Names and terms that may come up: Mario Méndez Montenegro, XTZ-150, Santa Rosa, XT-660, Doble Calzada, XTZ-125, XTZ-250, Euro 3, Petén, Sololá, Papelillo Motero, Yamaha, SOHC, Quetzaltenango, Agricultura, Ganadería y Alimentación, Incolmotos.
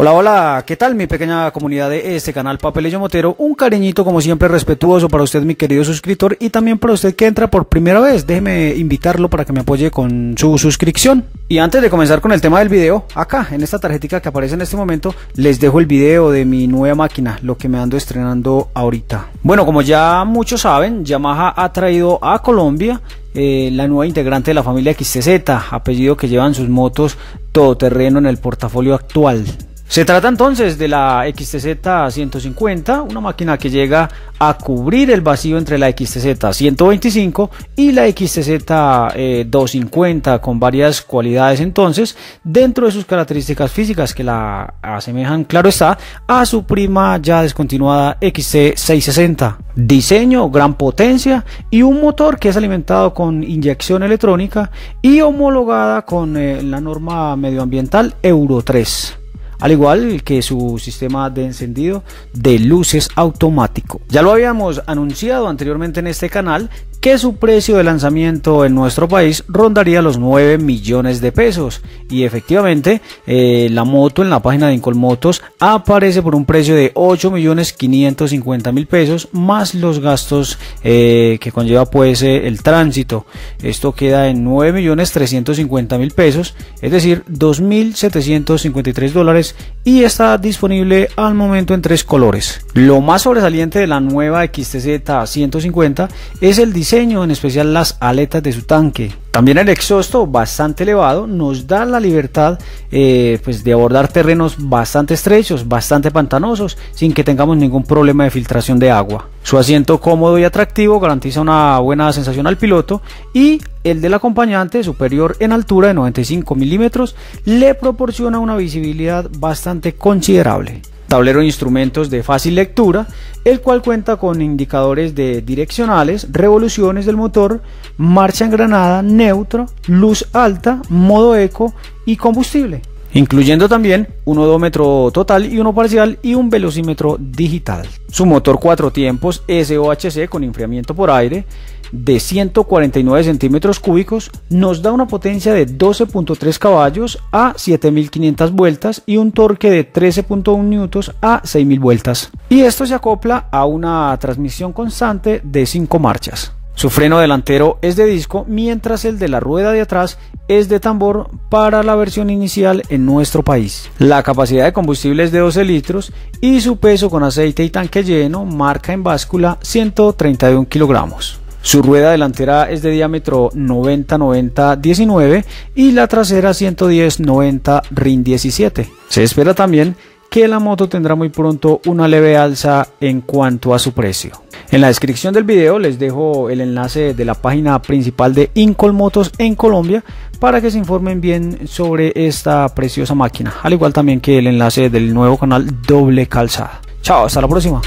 Hola, hola, ¿qué tal mi pequeña comunidad de este canal Papelillo Motero? Un cariñito como siempre respetuoso para usted mi querido suscriptor y también para usted que entra por primera vez. Déjeme invitarlo para que me apoye con su suscripción. Y antes de comenzar con el tema del video, acá en esta tarjetita que aparece en este momento les dejo el video de mi nueva máquina, lo que me ando estrenando ahorita. Bueno, como ya muchos saben, Yamaha ha traído a Colombia la nueva integrante de la familia XTZ, apellido que llevan sus motos todoterreno en el portafolio actual. Se trata entonces de la XTZ-150, una máquina que llega a cubrir el vacío entre la XTZ-125 y la XTZ-250 con varias cualidades entonces dentro de sus características físicas que la asemejan, claro está, a su prima ya descontinuada XT-660. Diseño, gran potencia y un motor que es alimentado con inyección electrónica y homologada con la norma medioambiental Euro 3. Al igual que su sistema de encendido de luces automático. Ya lo habíamos anunciado anteriormente en este canal que su precio de lanzamiento en nuestro país rondaría los 9 millones de pesos y efectivamente la moto en la página de Incolmotos aparece por un precio de 8.550.000 pesos más los gastos que conlleva pues el tránsito. Esto queda en 9.350.000 pesos, es decir, 2.753 dólares y está disponible al momento en 3 colores. Lo más sobresaliente de la nueva XTZ-150 es el diseño, en especial las aletas de su tanque. También el exhausto bastante elevado nos da la libertad pues de abordar terrenos bastante estrechos, bastante pantanosos, sin que tengamos ningún problema de filtración de agua. Su asiento cómodo y atractivo garantiza una buena sensación al piloto y el del acompañante, superior en altura de 95 milímetros, le proporciona una visibilidad bastante considerable. Tablero de instrumentos de fácil lectura, el cual cuenta con indicadores de direccionales, revoluciones del motor, marcha engranada, neutro, luz alta, modo eco y combustible, incluyendo también un odómetro total y uno parcial y un velocímetro digital. Su motor 4 tiempos SOHC con enfriamiento por aire de 149 centímetros cúbicos nos da una potencia de 12.3 caballos a 7.500 vueltas y un torque de 13.1 newtons a 6.000 vueltas. Y esto se acopla a una transmisión constante de 5 marchas. Su freno delantero es de disco, mientras el de la rueda de atrás es de tambor para la versión inicial en nuestro país. La capacidad de combustible es de 12 litros y su peso con aceite y tanque lleno marca en báscula 131 kilogramos. Su rueda delantera es de diámetro 90-90-19 y la trasera 110-90-RIN-17. Se espera también que la moto tendrá muy pronto una leve alza en cuanto a su precio. En la descripción del video les dejo el enlace de la página principal de Incolmotos en Colombia para que se informen bien sobre esta preciosa máquina, al igual también que el enlace del nuevo canal Doble Calzada. Chao, hasta la próxima.